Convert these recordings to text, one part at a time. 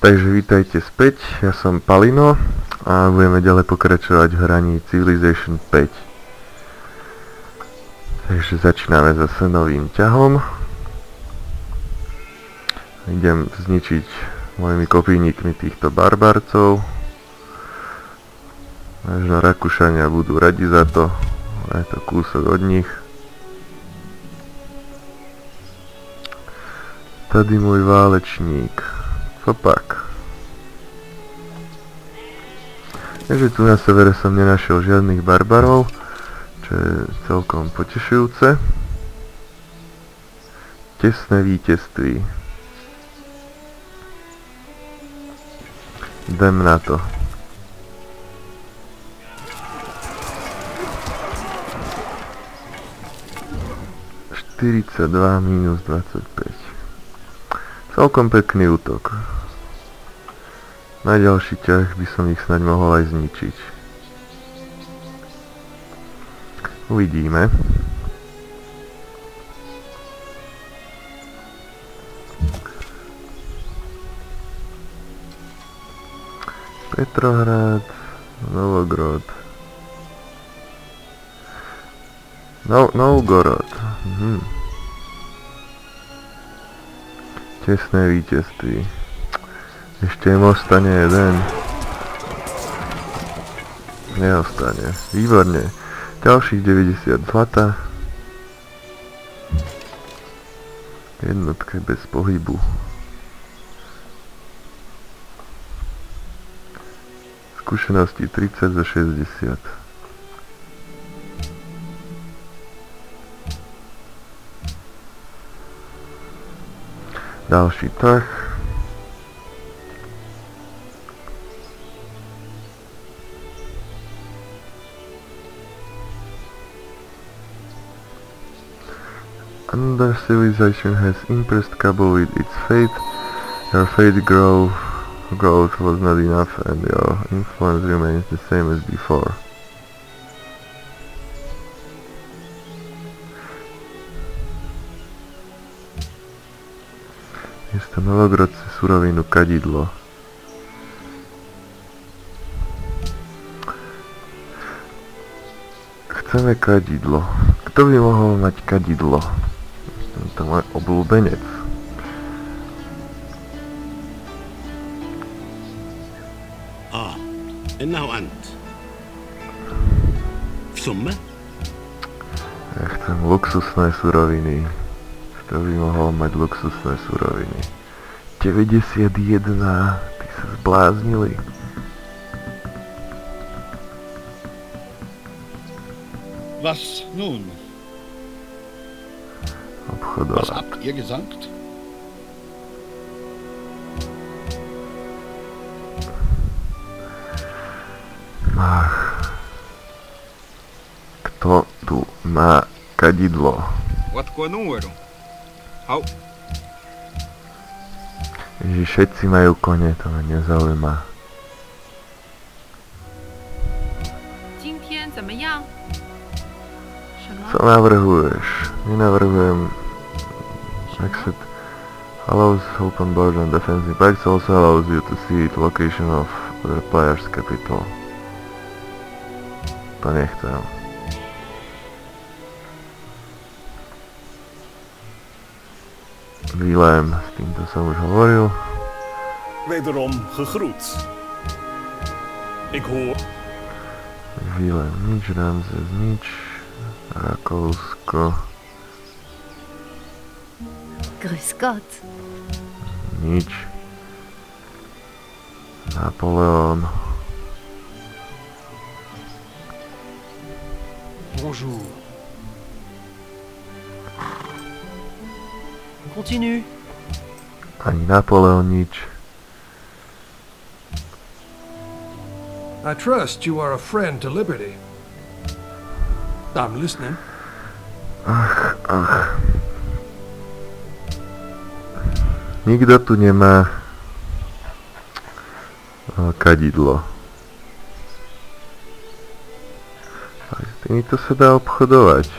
Takže vítajte späť, ja som Palino a budeme ďalej pokračovať v hraní Civilization 5. Takže začíname zase novým ťahom. Idem zničiť mojimi kopínikmi týchto barbarcov. Možno Rakúšania budú radi za to, je to kúsok od nich. Tady môj válečník. Copak. Takže tu na severe som nenašiel žiadnych barbarov, čo je celkom potešujúce. Tesné víťazství. Idem na to. -22 - 25. Celkom pekný útok. Na ďalší ťah by som ich snaď mohol aj zničiť. Uvidíme. Petrograd, Novogrod. Novgorod. Tesné víťazství. Ešte im ostane jeden. Neostane. Výborne. Ďalších 90 zlata. Jednotke bez pohybu. Skúsenosti 30 zo 60. Ďalší trh. Another civilization has impressed Kabul with its faith. Your faith growth was not enough and your influence remains the same as before. Miesto Malograd si surovinu kadidlo. Chceme kadidlo. Kto by mohol mať kadidlo? To je môj obľúbenec. Ja chcem luxusné suroviny. To by mohol mať luxusné suroviny. 91, ty sa zbláznili. Was nun? Obchodovať. Was habt ihr gesagt? Ach. Kto tu má kadidlo? Aký número? Že všetci majú kone, to ma nezaujíma. Co navrhuješ? Nenavrhujem... Accept allows open border and defensive pacts, also allows you to see the location of the player's capital. To nechcem. Vilém, s týmto som už hovoril. Vilém nič, Ramzes nič, Rakousko nič, Napoleon. Bonjour. Continue. Ani Napoleon nič. I trust you are a friend to liberty. I'm listening. Nikto tu nemá kadidlo. Ale s týmito sa dá obchodovať.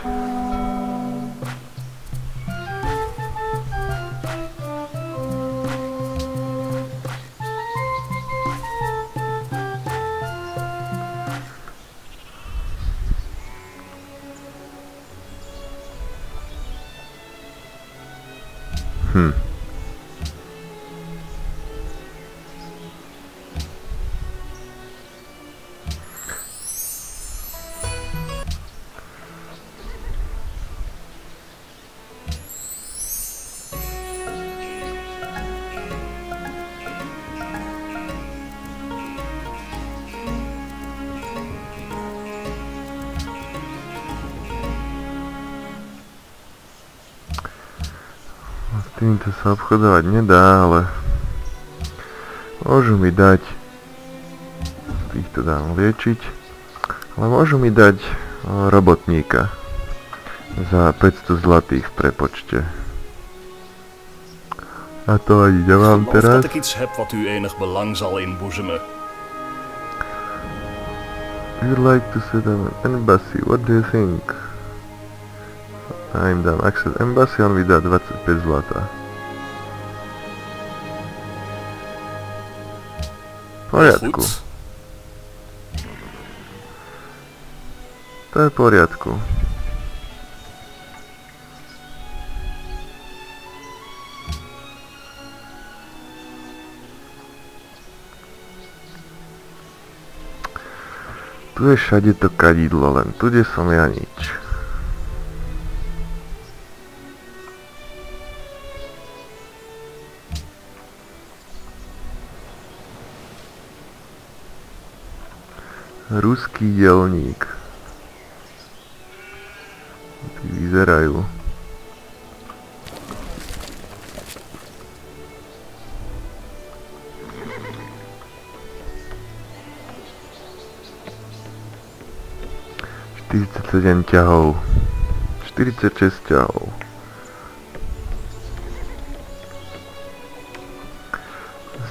Ты-то сообходовать не дала. Можем и дать. Их туда влечить. Мы можем и дать работника за 500 злотых в препочте. А то я вам teraz. You'd like to set up an embassy, what do you think? I'm done. Access embassy, on mi da 25 zlata. V poriadku. To je v poriadku. Tu je všade to kadidlo, len tu, kde som ja, nič. Ruský dělník. Vyzerajú. Štyridsaťsedem ťahov. 46 ťahov.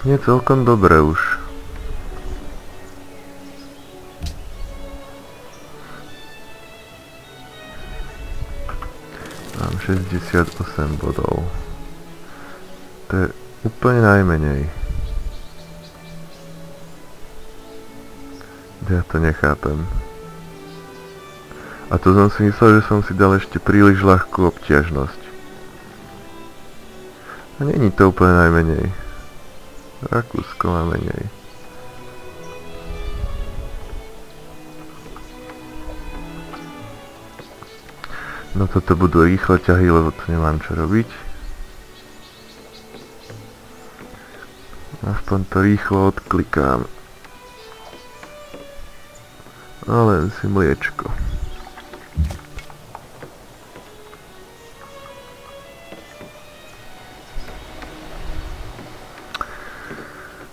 Znie celkom dobre už. Mám 68 bodov. To je úplne najmenej. Ja to nechápem. A to som si myslel, že som si dal ešte príliš ľahkú obťažnosť. A není to úplne najmenej. Rakúsko má menej. No toto budú rýchle ťahy, lebo tu nemám čo robiť. Aspoň to rýchlo odklikám. No len si mliečko.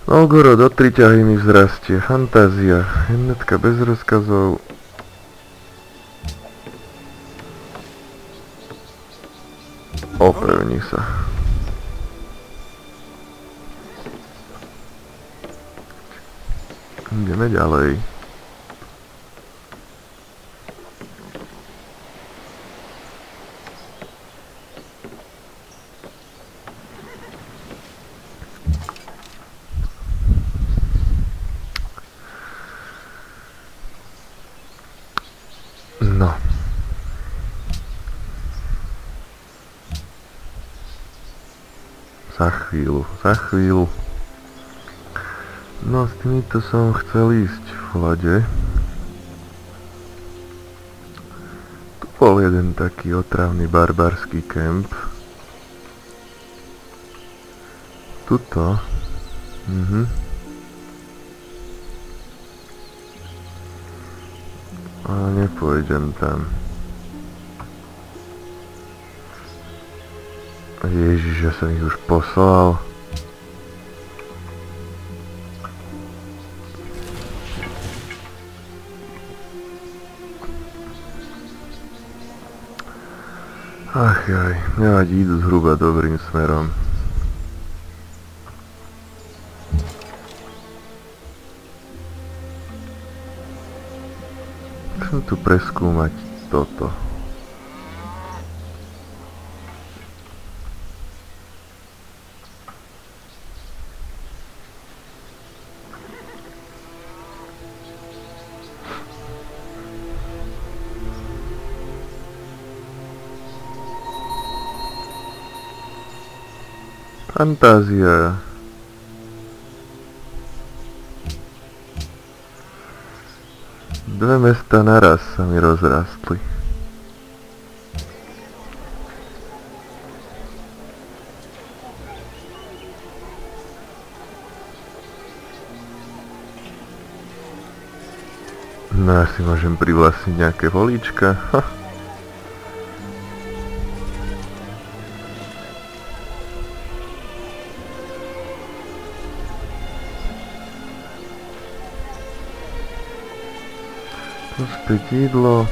Novogrod, o 3 ťahy mi vzrastie. Fantázia. Jednotka bez rozkazov. Opevní sa. Ideme ďalej. Za chvíľu. No s týmto som chcel ísť v lade. Tu bol jeden taký otravný barbarský kemp. Tuto. Ale nepôjdem tam. Ježiš, ja som ich už poslal. Ach jaj, nevadí, idú zhruba dobrým smerom. Chcem tu preskúmať toto. Fantasia. Dve mesta naraz sa mi rozrastli. No ja si môžem privlastniť nejaké políčka. Tu späť jídlo.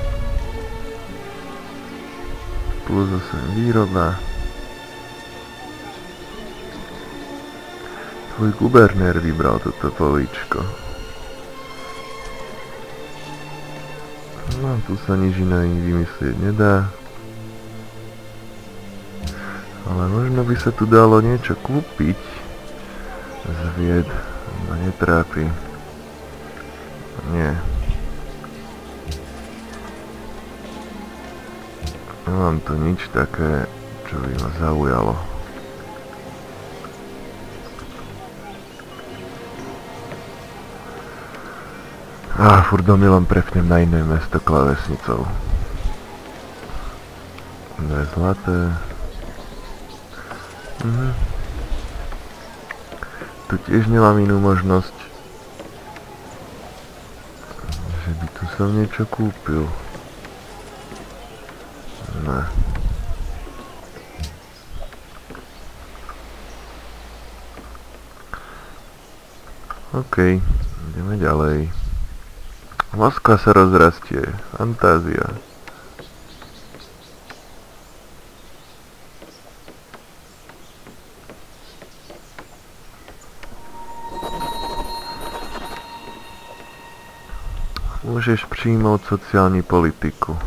Plus zase výroba. Tvoj guvernér vybral toto políčko. No, tu sa nič iné vymyslieť nedá. Ale možno by sa tu dalo niečo kúpiť. Zvied ma netrápi. Nie. Nemám tu nič také, čo by ma zaujalo. Á, furt domilom prepnem na iné mesto klávesnicou. Dve zlaté. Tu tiež nemám inú možnosť. Že by tu som niečo kúpil. Ne. OK, ideme ďalej. Moskva sa rozrastie. Fantázia. Môžeš prijímať sociálnu politiku.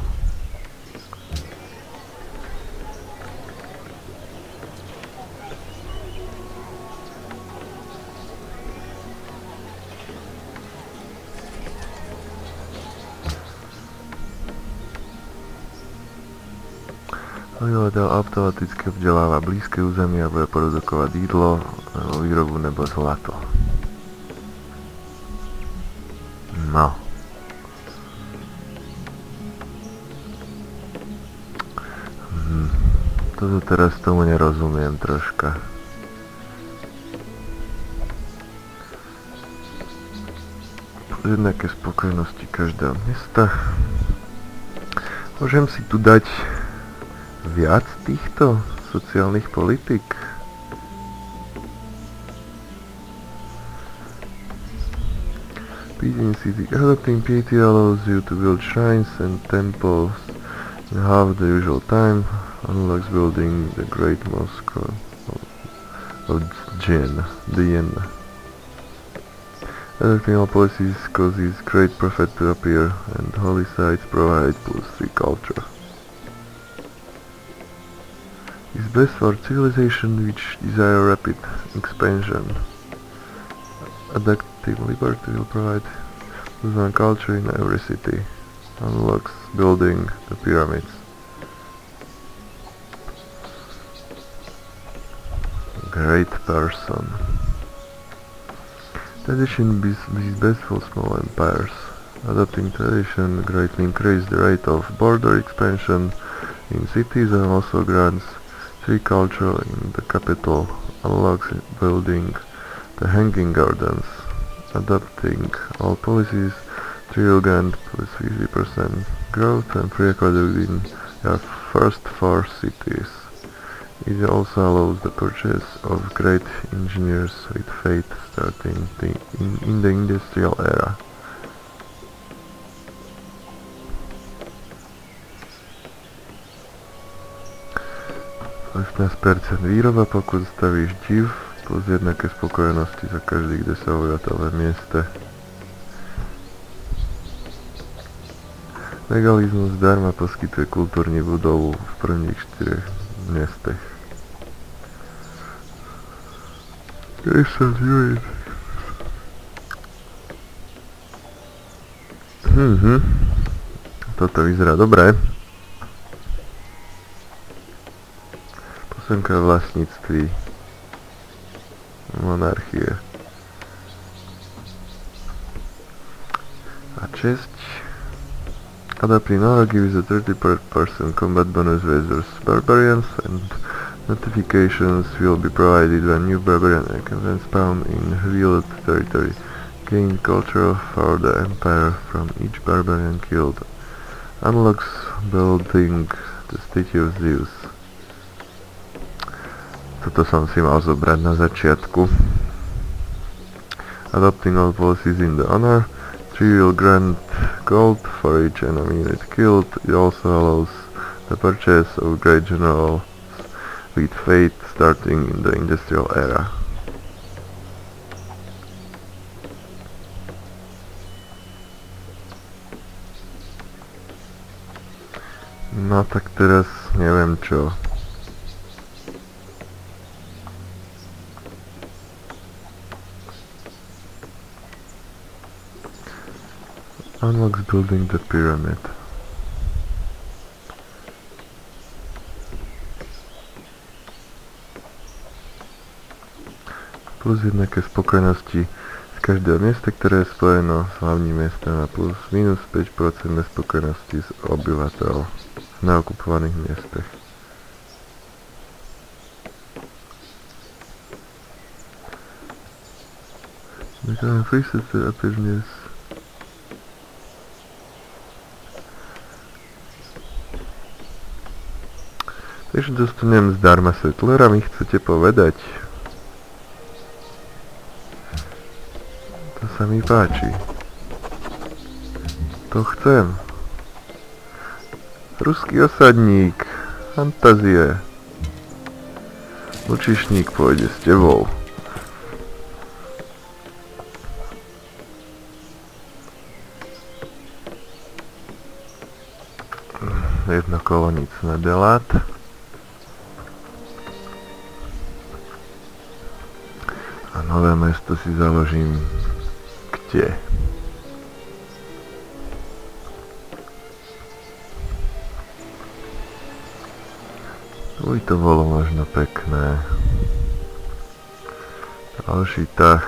Obyvateľ automaticky obdeláva blízke územie a bude produkovať jídlo, výrobu nebo zlato. No. Toto teraz tomu nerozumiem troška. Jednaké spokojnosti každého mesta. Môžem si tu dať viac týchto sociálnych politik. Pidin city adopting piety allows you to build shrines and temples in half the usual time, unlocks building the Great Mosque of Dien Yen. Adopting all policies causes great profit to appear and holy sites provide +3 culture. Is best for civilization which desire rapid expansion. Adaptive liberty will provide Muslim culture in every city. Unlocks building the pyramids. Great person. Tradition is best for small empires. Adopting tradition greatly increases the rate of border expansion in cities and also grants free culture in the capital. Unlocks building the Hanging Gardens. Adopting all policies, 3% plus 50% growth and free aqueduct in their first 4 cities. It also allows the purchase of great engineers with faith starting in the industrial era. Plus 15% výroba, pokud stavíš div, plus jednaké spokojenosti za každý, kde sa obyvateľe v mieste. Legalizmus zdarma poskytuje kultúrnu budovu v prvních 4 miestech. Toto vyzerá dobre. Vlastníctví. monarhie. Acești Adaplinara gives a 30% combat bonus versus barbarians, and notifications will be provided when new barbarian encampments spawn in revealed territory. Gain culture for the empire from each barbarian killed. Unlocks building the Statue of Zeus. Toto som si mal zobrať na začiatku. Adopting all policies in the honor. 3 will grant gold for each enemy unit killed. It also allows the purchase of great generals with fate starting in the industrial era. No tak teraz neviem čo. Unlocks building the pyramid. Plus jednaké spokojnosti z každého miesta, ktoré je spojeno s hlavným miestom a plus minus 5% nespokojnosti z obyvateľov na okupovaných miestach. Becoming free sister appears near. Tiež dostanem zdarma svetlera, mi chcete povedať? To sa mi páči. To chcem. Ruský osadník. Fantazie. Lučišník pôjde s tebou. Jedno kolo nic nedelát. Nové mesto si založím kde? Uj, to bolo možno pekné. Ďalší tah.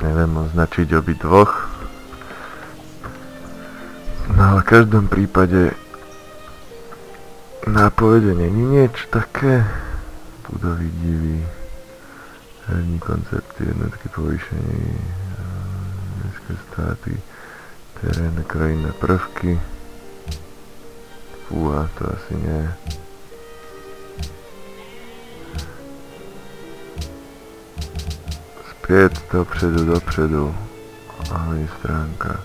Neviem označiť obidvoch. No ale v každom prípade nápovede není niečo také. Budovy divy, herní koncepty, jednotky povýšení, mestské státy, terénne krajinné prvky. Fúha, to asi nie. Dopředu, hlavní stránka,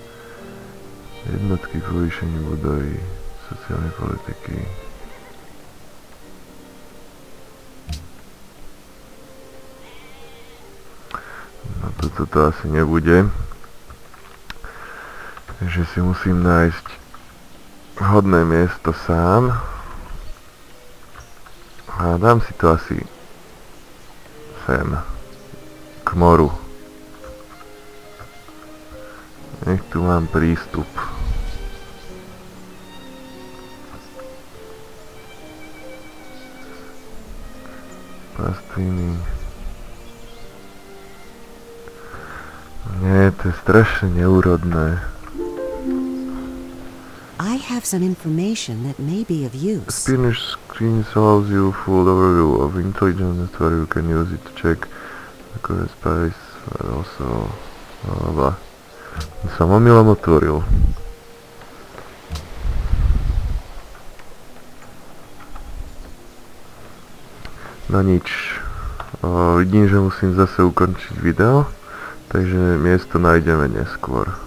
jednotky k povýšení budovy, sociální politiky. No to asi nebude, takže si musím nájsť hodné miesto sám a dám si to asi sem. K moru. Nech tu mám prístup. Pastviny. Nie, to je strašne neúrodné. I have some information that may be of use. Spinach screens allows you full overview of intelligence network. You can use it to check takové space, but also blablabla. Samomilom otvoril. No nič. Vidím, že musím zase ukončiť video, takže miesto nájdeme neskôr.